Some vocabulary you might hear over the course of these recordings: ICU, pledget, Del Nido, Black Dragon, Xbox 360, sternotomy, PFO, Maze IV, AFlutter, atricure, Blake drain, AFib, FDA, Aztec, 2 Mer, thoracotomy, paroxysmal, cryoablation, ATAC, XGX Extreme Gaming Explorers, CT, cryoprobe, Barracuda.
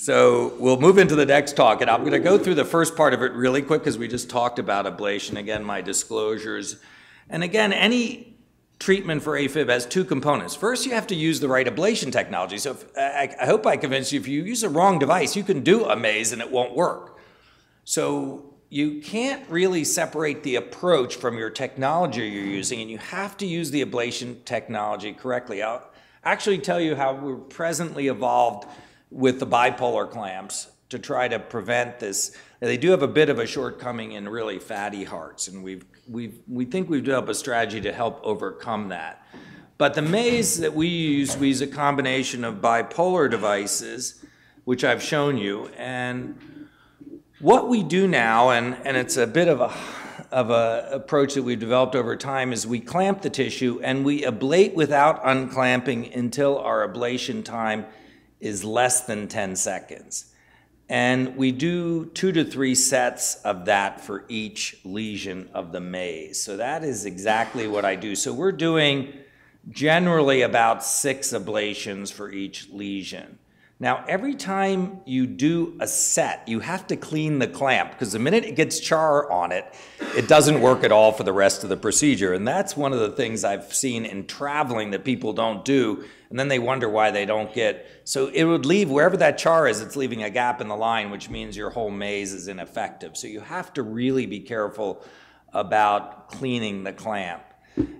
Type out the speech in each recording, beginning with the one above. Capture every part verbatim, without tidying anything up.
So we'll move into the next talk, and I'm going to go through the first part of it really quick because we just talked about ablation. Again, my disclosures. And again, any treatment for AFib has two components. First, you have to use the right ablation technology. So if, I, I hope I convinced you, if you use the wrong device, you can do a maze and it won't work. So you can't really separate the approach from your technology you're using, and you have to use the ablation technology correctly. I'll actually tell you how we're presently evolved with the bipolar clamps to try to prevent this. They do have a bit of a shortcoming in really fatty hearts, and we've, we've, we think we've developed a strategy to help overcome that. But the maze that we use, we use a combination of bipolar devices, which I've shown you, and what we do now, and, and it's a bit of a, of a approach that we've developed over time, is we clamp the tissue and we ablate without unclamping until our ablation time is less than ten seconds. And we do two to three sets of that for each lesion of the maze. So that is exactly what I do. So we're doing generally about six ablations for each lesion. Now, every time you do a set, you have to clean the clamp, because the minute it gets char on it, it doesn't work at all for the rest of the procedure. And that's one of the things I've seen in traveling that people don't do, and then they wonder why they don't get. So it would leave, wherever that char is, it's leaving a gap in the line, which means your whole maze is ineffective. So you have to really be careful about cleaning the clamp.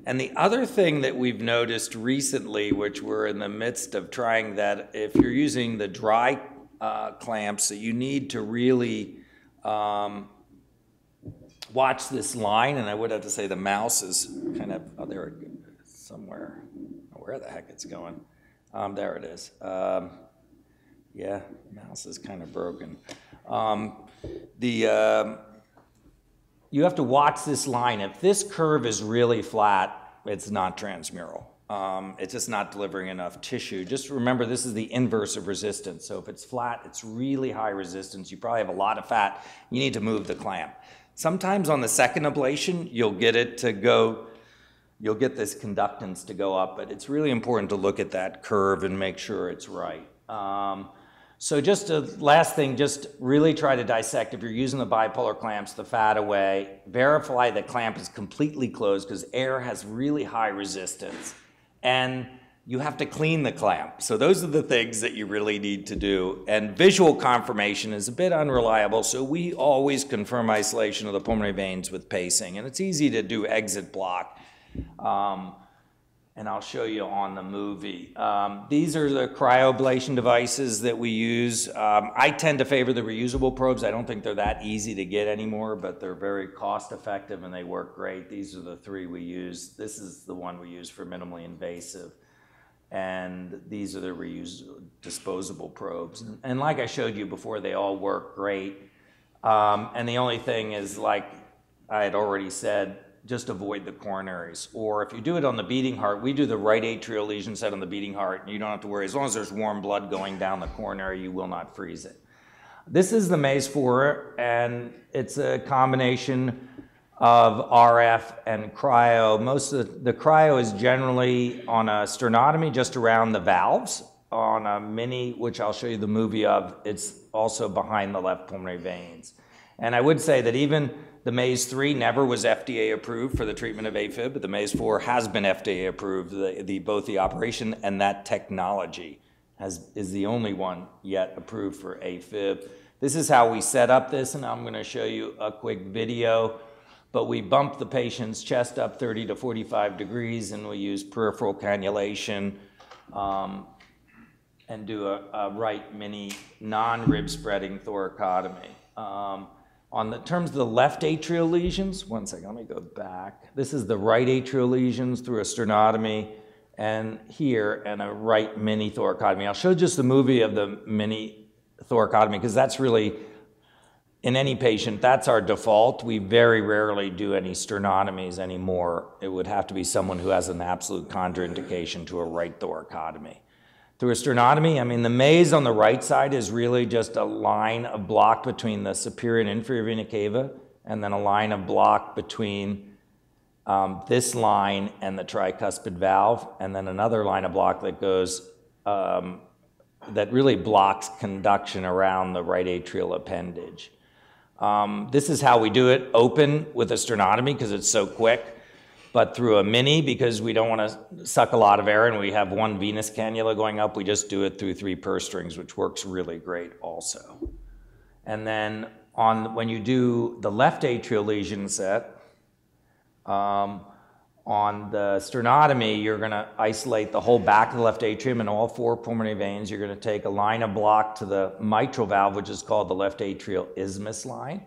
And the other thing that we've noticed recently, which we're in the midst of trying, that if you're using the dry uh, clamps, you need to really um, watch this line. And I would have to say the mouse is kind of, oh, there it goes, somewhere. Where the heck it's going? Um, there it is. Um, yeah, mouse is kind of broken. Um, the... Uh, You have to watch this line. If this curve is really flat, it's not transmural. Um, it's just not delivering enough tissue. Just remember, this is the inverse of resistance. So if it's flat, it's really high resistance. You probably have a lot of fat. You need to move the clamp. Sometimes on the second ablation, you'll get it to go, you'll get this conductance to go up, but it's really important to look at that curve and make sure it's right. Um, So just a last thing, just really try to dissect. If you're using the bipolar clamps, the fat away, verify the clamp is completely closed, because air has really high resistance, and you have to clean the clamp. So those are the things that you really need to do. And visual confirmation is a bit unreliable, so we always confirm isolation of the pulmonary veins with pacing, and it's easy to do exit block. Um, And I'll show you on the movie. Um, these are the cryoablation devices that we use. Um, I tend to favor the reusable probes. I don't think they're that easy to get anymore, but they're very cost effective and they work great. These are the three we use. This is the one we use for minimally invasive. And these are the reusable disposable probes. And, and like I showed you before, they all work great. Um, and the only thing is, like I had already said, just avoid the coronaries. Or if you do it on the beating heart, we do the right atrial lesion set on the beating heart, and you don't have to worry. As long as there's warm blood going down the coronary, you will not freeze it. This is the Maze four, and it's a combination of R F and cryo. Most of the, the cryo is generally on a sternotomy just around the valves, on a mini, which I'll show you the movie of. It's also behind the left pulmonary veins. And I would say that even the Maze three never was F D A approved for the treatment of AFib, but the Maze four has been F D A approved. The, the, both the operation and that technology has, is the only one yet approved for AFib. This is how we set up this, and I'm going to show you a quick video. But we bump the patient's chest up thirty to forty-five degrees, and we use peripheral cannulation um, and do a, a right mini non-rib spreading thoracotomy. Um, On the terms of the left atrial lesions, one second, let me go back. This is the right atrial lesions through a sternotomy, and here, and a right mini thoracotomy. I'll show just the movie of the mini thoracotomy, because that's really, in any patient, that's our default. We very rarely do any sternotomies anymore. It would have to be someone who has an absolute contraindication to a right thoracotomy. Through a sternotomy, I mean, the maze on the right side is really just a line of block between the superior and inferior vena cava, and then a line of block between um, this line and the tricuspid valve, and then another line of block that goes um, that really blocks conduction around the right atrial appendage. Um, this is how we do it, open with a sternotomy because it's so quick, but through a mini because we don't want to suck a lot of air and we have one venous cannula going up, we just do it through three purse strings, which works really great also. And then on when you do the left atrial lesion set, um, on the sternotomy, you're going to isolate the whole back of the left atrium and all four pulmonary veins. You're going to take a line of block to the mitral valve, which is called the left atrial isthmus line,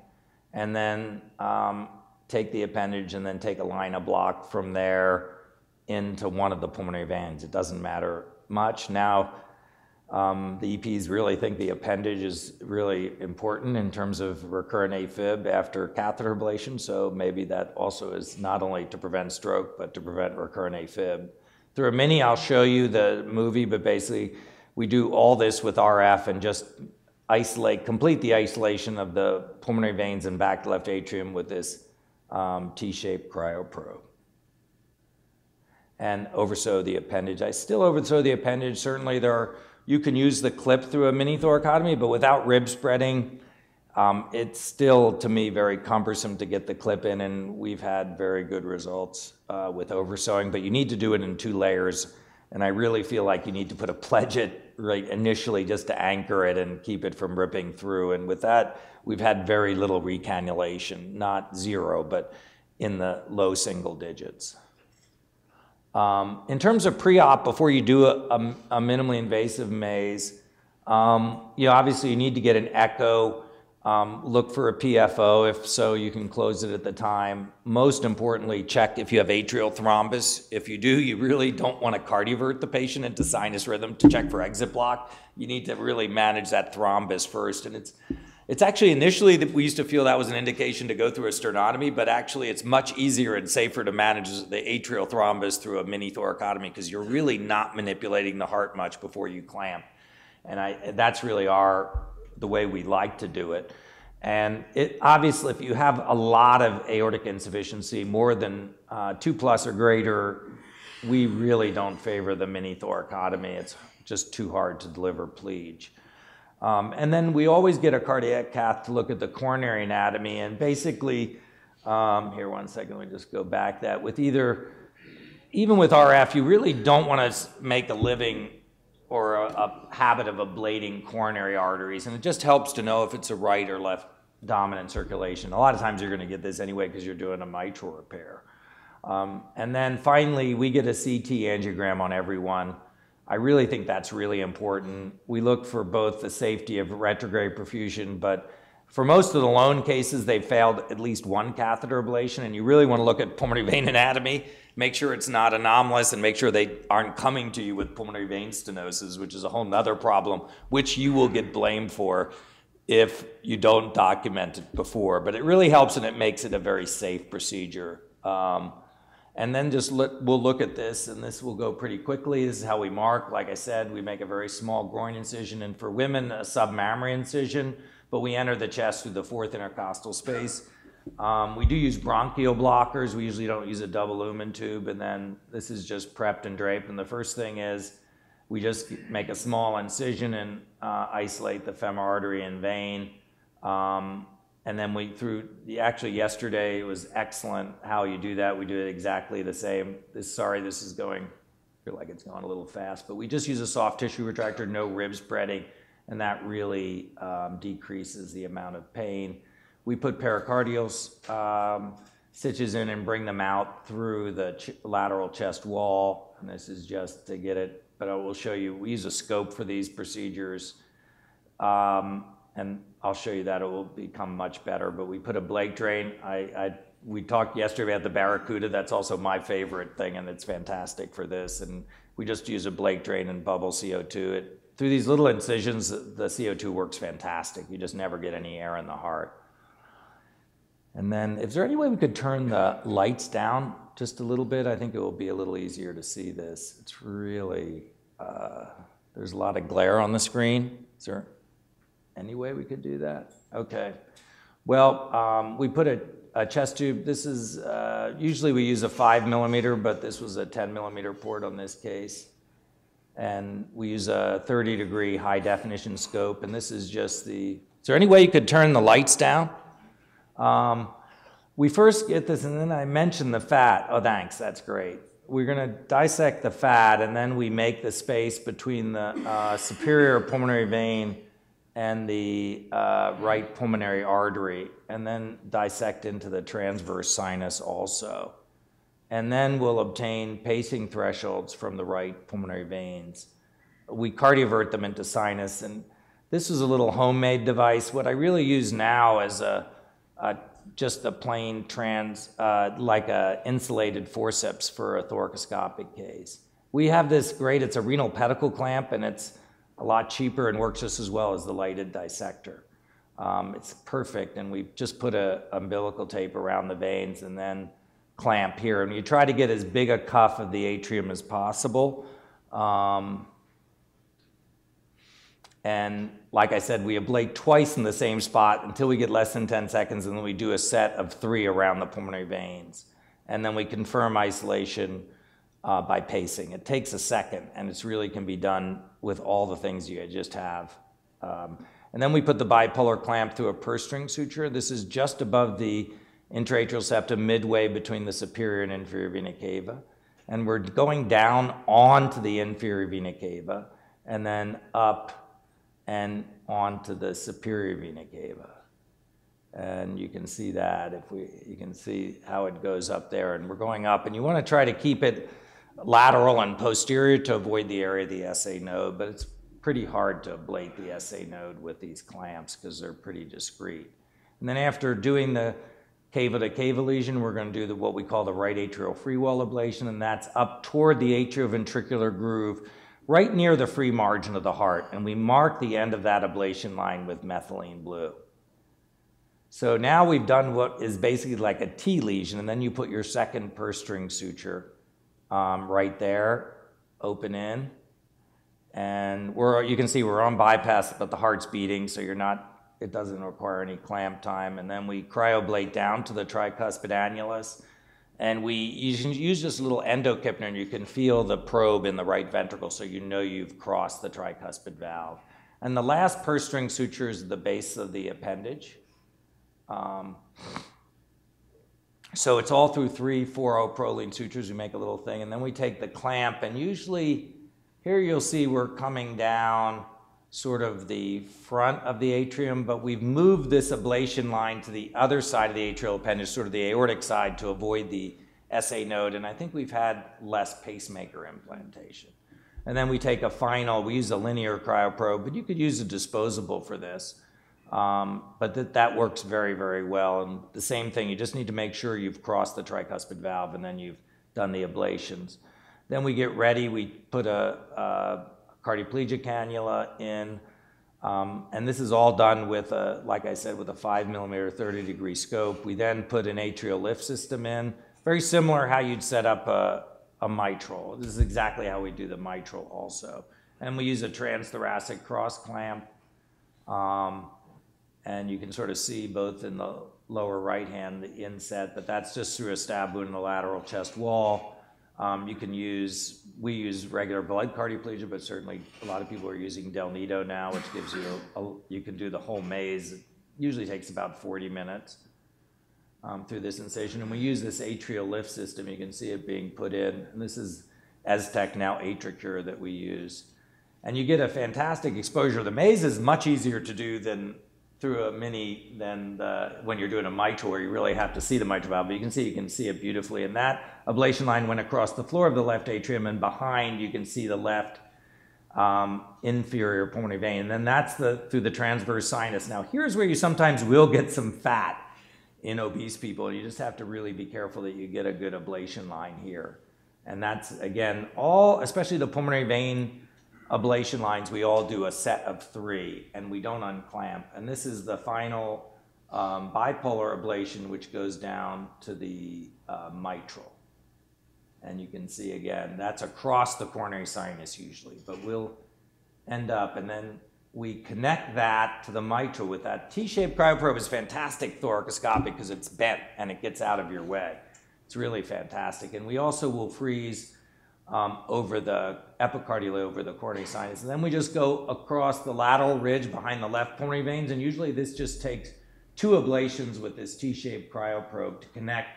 and then um, take the appendage and then take a line of block from there into one of the pulmonary veins. It doesn't matter much. Now, um, the E Ps really think the appendage is really important in terms of recurrent AFib after catheter ablation, so maybe that also is not only to prevent stroke, but to prevent recurrent AFib. Through a mini, I'll show you the movie, but basically we do all this with R F and just isolate, complete the isolation of the pulmonary veins and back left atrium with this um, T-shaped cryoprobe. And oversew the appendage. I still oversew the appendage. Certainly there are You can use the clip through a mini thoracotomy, but without rib spreading, um, it's still, to me, very cumbersome to get the clip in, and we've had very good results uh, with oversewing, but you need to do it in two layers, and I really feel like you need to put a pledget right initially just to anchor it and keep it from ripping through, and with that, we've had very little recannulation, not zero, but in the low single digits. Um, in terms of pre-op, before you do a, a, a minimally invasive maze, um, you know, obviously you need to get an echo, um, look for a P F O, if so you can close it at the time. Most importantly, check if you have atrial thrombus. If you do, you really don't want to cardiovert the patient into sinus rhythm to check for exit block. You need to really manage that thrombus first, and it's It's actually initially that we used to feel that was an indication to go through a sternotomy, but actually it's much easier and safer to manage the atrial thrombus through a mini thoracotomy because you're really not manipulating the heart much before you clamp. And I, that's really our, the way we like to do it. And it, obviously if you have a lot of aortic insufficiency, more than uh, two plus or greater, we really don't favor the mini thoracotomy. It's just too hard to deliver PLEAGE. Um, and then we always get a cardiac cath to look at the coronary anatomy, and basically, um, here one second, let me just go back that with either, even with R F, you really don't want to make a living or a, a habit of ablating coronary arteries, and it just helps to know if it's a right or left dominant circulation. A lot of times you're going to get this anyway because you're doing a mitral repair. Um, and then finally, we get a C T angiogram on everyone. I really think that's really important. We look for both the safety of retrograde perfusion, but for most of the lone cases, they failed at least one catheter ablation, and you really want to look at pulmonary vein anatomy, make sure it's not anomalous, and make sure they aren't coming to you with pulmonary vein stenosis, which is a whole nother problem, which you will get blamed for if you don't document it before. But it really helps, and it makes it a very safe procedure. Um, And then just let, we'll look at this, and this will go pretty quickly. This is how we mark. Like I said, we make a very small groin incision, and for women, a submammary incision, but we enter the chest through the fourth intercostal space. Um, we do use bronchial blockers. We usually don't use a double lumen tube, and then this is just prepped and draped. And the first thing is we just make a small incision and uh, isolate the femoral artery and vein. Um, And then we threw, actually yesterday it was excellent how you do that. We do it exactly the same. This, sorry, this is going, I feel like it's going a little fast, but we just use a soft tissue retractor, no rib spreading, and that really um, decreases the amount of pain. We put pericardial um, stitches in and bring them out through the ch lateral chest wall. And this is just to get it, but I will show you, we use a scope for these procedures. Um, and I'll show you that it will become much better, but we put a Blake drain. I, I, we talked yesterday about the Barracuda. That's also my favorite thing, and it's fantastic for this. And we just use a Blake drain and bubble C O two. It, through these little incisions, the C O two works fantastic. You just never get any air in the heart. And then, is there any way we could turn the lights down just a little bit? I think it will be a little easier to see this. It's really, uh, there's a lot of glare on the screen. Is there any way we could do that? Okay. Well, um, we put a, a chest tube. This is, uh, usually we use a five millimeter, but this was a ten millimeter port on this case. and we use a thirty degree high definition scope, and this is just the, is there any way you could turn the lights down? Um, we first get this, and then I mentioned the fat. Oh, thanks, that's great. We're gonna dissect the fat, and then we make the space between the uh, superior pulmonary vein and the uh, right pulmonary artery, and then dissect into the transverse sinus also. And then we'll obtain pacing thresholds from the right pulmonary veins. We cardiovert them into sinus, and this is a little homemade device. What I really use now is a, a just a plain trans, uh, like a insulated forceps for a thoracoscopic case. We have this great, it's a renal pedicle clamp, and it's a lot cheaper and works just as well as the lighted dissector. Um, it's perfect, and we just put a umbilical tape around the veins and then clamp here. And you try to get as big a cuff of the atrium as possible. Um, And like I said, we ablate twice in the same spot until we get less than ten seconds, and then we do a set of three around the pulmonary veins. And then we confirm isolation uh, by pacing. It takes a second, and it really can be done with all the things you just have. Um, and then we put the bipolar clamp through a purse string suture. This is just above the intraatrial septum, midway between the superior and inferior vena cava. And we're going down onto the inferior vena cava, and then up and onto the superior vena cava. And you can see that if we, you can see how it goes up there, and we're going up, and you want to try to keep it lateral and posterior to avoid the area of the S A node, but it's pretty hard to ablate the S A node with these clamps because they're pretty discreet. And then after doing the cava to cava lesion, we're going to do the, what we call the right atrial free wall ablation, and that's up toward the atrioventricular groove, right near the free margin of the heart, and we mark the end of that ablation line with methylene blue. So now we've done what is basically like a T lesion, and then you put your second purse string suture um, right there, open in, and we're, you can see we're on bypass, but the heart's beating, so you're not, it doesn't require any clamp time, and then we cryoablate down to the tricuspid annulus. And we use this little endocapner, and you can feel the probe in the right ventricle, so you know you've crossed the tricuspid valve. And the last purse string suture is the base of the appendage. Um, so it's all through three four oh proline sutures. We make a little thing, and then we take the clamp, and usually here you'll see we're coming down sort of the front of the atrium, but we've moved this ablation line to the other side of the atrial appendage, sort of the aortic side, to avoid the S A node, and I think we've had less pacemaker implantation. And then we take a final, we use a linear cryoprobe, but you could use a disposable for this, um, but that, that works very, very well. And the same thing, you just need to make sure you've crossed the tricuspid valve and then you've done the ablations. Then we get ready, we put a, a cardioplegic cannula in, um, and this is all done with, a, like I said, with a five millimeter thirty degree scope. We then put an atrial lift system in, very similar how you'd set up a, a mitral. This is exactly how we do the mitral also. And we use a transthoracic cross clamp, um, and you can sort of see both in the lower right hand, the inset, but that's just through a stab wound in the lateral chest wall. Um, you can use, we use regular blood cardioplegia, but certainly a lot of people are using Del Nido now, which gives you, a, you can do the whole maze. It usually takes about forty minutes um, through this incision. And we use this atrial lift system. You can see it being put in. And this is Aztec, now Atricure, that we use. And you get a fantastic exposure. The maze is much easier to do than through a mini than the, when you're doing a mitral, where you really have to see the mitral valve, but you can see, you can see it beautifully. And that ablation line went across the floor of the left atrium, and behind you can see the left um, inferior pulmonary vein. And then that's the, through the transverse sinus. Now here's where you sometimes will get some fat in obese people. You just have to really be careful that you get a good ablation line here. And that's, again, all, especially the pulmonary vein ablation lines, we all do a set of three, and we don't unclamp. And this is the final um, bipolar ablation, which goes down to the uh, mitral. And you can see again, that's across the coronary sinus usually, but we'll end up, and then we connect that to the mitral with that T-shaped cryoprobe. Is fantastic thoracoscopic because it's bent and it gets out of your way. It's really fantastic. And we also will freeze um, over the epicardially over the coronary sinus. And then we just go across the lateral ridge behind the left pulmonary veins. And usually this just takes two ablations with this T-shaped cryoprobe to connect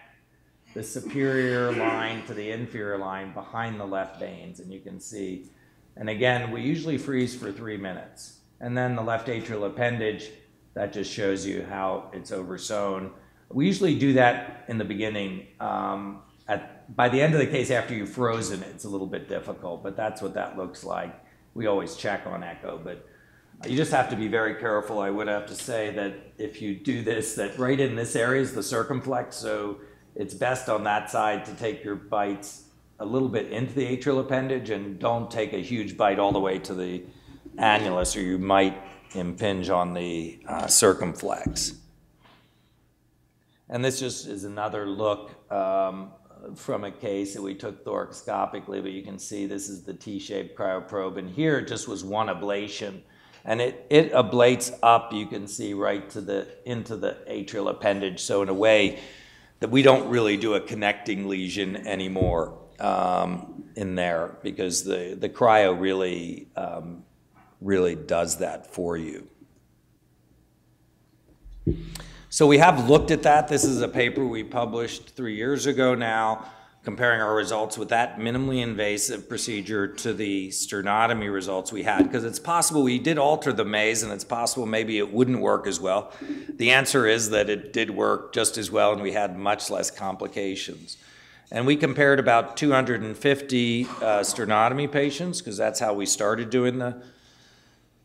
the superior line to the inferior line behind the left veins. And you can see, and again, we usually freeze for three minutes. And then the left atrial appendage, that just shows you how it's oversewn. We usually do that in the beginning. Um, at, by the end of the case, after you've frozen it, it's a little bit difficult, but that's what that looks like. We always check on echo, but you just have to be very careful. I would have to say that if you do this, that right in this area is the circumflex, so it's best on that side to take your bites a little bit into the atrial appendage and don't take a huge bite all the way to the annulus, or you might impinge on the uh, circumflex. And this just is another look um, from a case that we took thoracoscopically, but you can see this is the T-shaped cryoprobe, and here it just was one ablation, and it, it ablates up, you can see, right to the into the atrial appendage, so in a way that we don't really do a connecting lesion anymore um, in there, because the, the cryo really um, really does that for you. So we have looked at that. This is a paper we published three years ago now, comparing our results with that minimally invasive procedure to the sternotomy results we had, because it's possible we did alter the maze, and it's possible maybe it wouldn't work as well. The answer is that it did work just as well, and we had much less complications. And we compared about two hundred fifty uh, sternotomy patients, because that's how we started doing the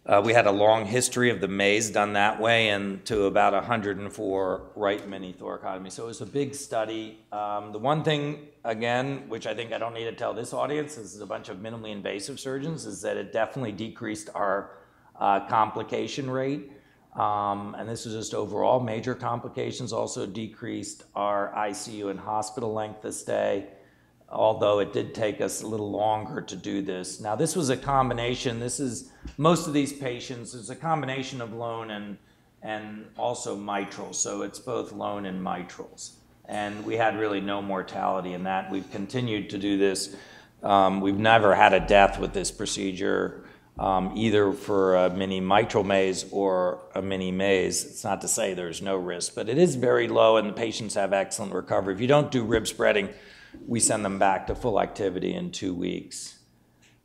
Uh, we had a long history of the maze done that way, and to about one hundred four right mini thoracotomy. So it was a big study. Um, the one thing, again, which I think I don't need to tell this audience, this is a bunch of minimally invasive surgeons, is that it definitely decreased our uh, complication rate. Um, and this was just overall major complications, also decreased our I C U and hospital length to stay, although it did take us a little longer to do this. Now, this was a combination. This is most of these patients, it's a combination of lone and, and also mitral. So it's both lone and mitrals. And we had really no mortality in that. We've continued to do this. Um, we've never had a death with this procedure, um, either for a mini mitral maze or a mini maze. It's not to say there's no risk, but it is very low, and the patients have excellent recovery. If you don't do rib spreading, we send them back to full activity in two weeks.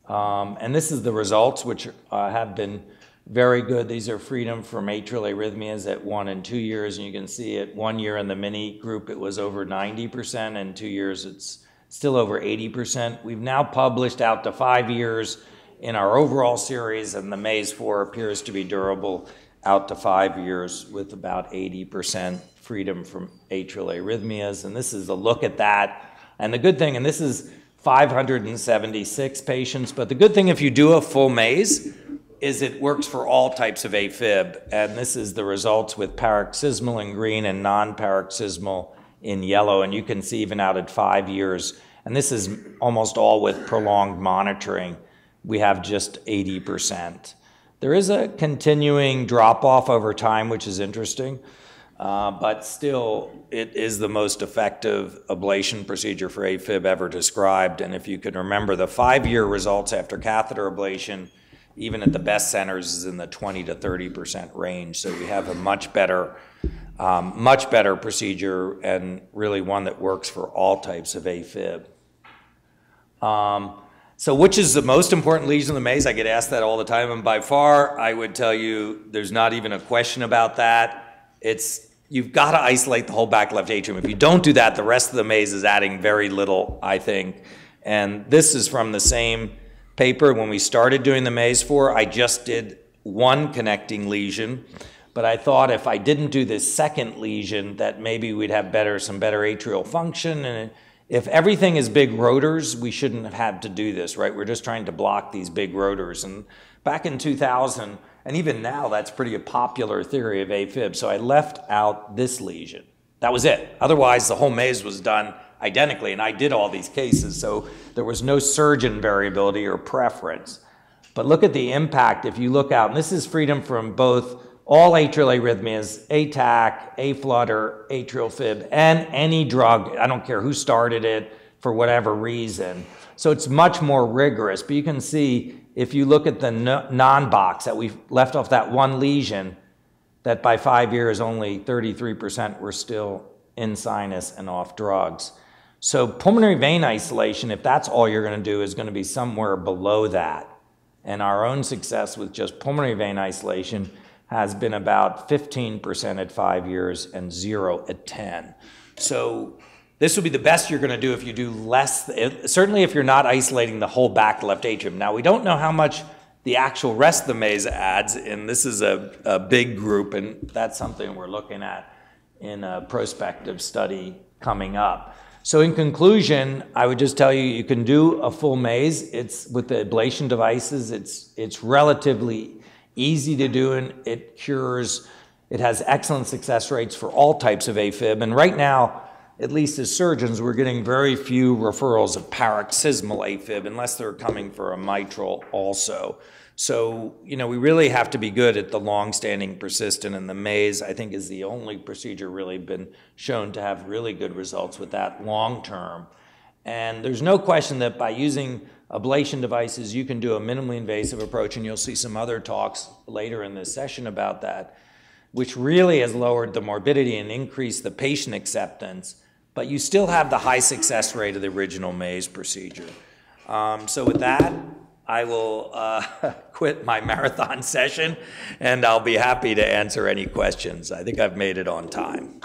Um, and this is the results, which uh, have been very good. These are freedom from atrial arrhythmias at one and two years. And you can see at one year in the mini group, it was over ninety percent. And two years, it's still over eighty percent. We've now published out to five years in our overall series. And the Maze four appears to be durable out to five years with about eighty percent freedom from atrial arrhythmias. And this is a look at that. And the good thing, and this is five hundred seventy-six patients, but the good thing if you do a full maze is it works for all types of AFib. And this is the results with paroxysmal in green and non-paroxysmal in yellow. And you can see even out at five years, and this is almost all with prolonged monitoring, we have just eighty percent. There is a continuing drop-off over time, which is interesting. Uh, but still, it is the most effective ablation procedure for AFib ever described. And if you can remember, the five-year results after catheter ablation, even at the best centers, is in the twenty to thirty percent range. So we have a much better, um, much better procedure, and really one that works for all types of AFib. Um, so which is the most important lesion of the maze? I get asked that all the time, and by far, I would tell you there's not even a question about that. It's, you've got to isolate the whole back left atrium. If you don't do that, the rest of the maze is adding very little, I think. And this is from the same paper. When we started doing the Maze four, I just did one connecting lesion. But I thought if I didn't do this second lesion, that maybe we'd have better, some better atrial function. And if everything is big rotors, we shouldn't have had to do this, right? We're just trying to block these big rotors. And back in two thousand, and even now, that's pretty a popular theory of AFib. So I left out this lesion. That was it. Otherwise, the whole maze was done identically, and I did all these cases. So there was no surgeon variability or preference. But look at the impact if you look out. And this is freedom from both all atrial arrhythmias, A TAC, AFlutter, atrial fib, and any drug. I don't care who started it, for whatever reason. So it's much more rigorous, but you can see if you look at the non-box that we've left off that one lesion, that by five years only thirty-three percent were still in sinus and off drugs. So pulmonary vein isolation, if that's all you're gonna do, is gonna be somewhere below that. And our own success with just pulmonary vein isolation has been about fifteen percent at five years and zero at ten. So this will be the best you're gonna do if you do less, certainly if you're not isolating the whole back left atrium. Now we don't know how much the actual rest of the maze adds, and this is a, a big group, and that's something we're looking at in a prospective study coming up. So in conclusion, I would just tell you, you can do a full maze. It's with the ablation devices, it's, it's relatively easy to do, and it cures, it has excellent success rates for all types of AFib. And right now, at least as surgeons, we're getting very few referrals of paroxysmal AFib unless they're coming for a mitral also. So, you know, we really have to be good at the long-standing persistent, and the maze, I think, is the only procedure really been shown to have really good results with that long-term. And there's no question that by using ablation devices, you can do a minimally invasive approach, and you'll see some other talks later in this session about that, which really has lowered the morbidity and increased the patient acceptance, but you still have the high success rate of the original maze procedure. Um, so with that, I will uh, quit my marathon session, and I'll be happy to answer any questions. I think I've made it on time.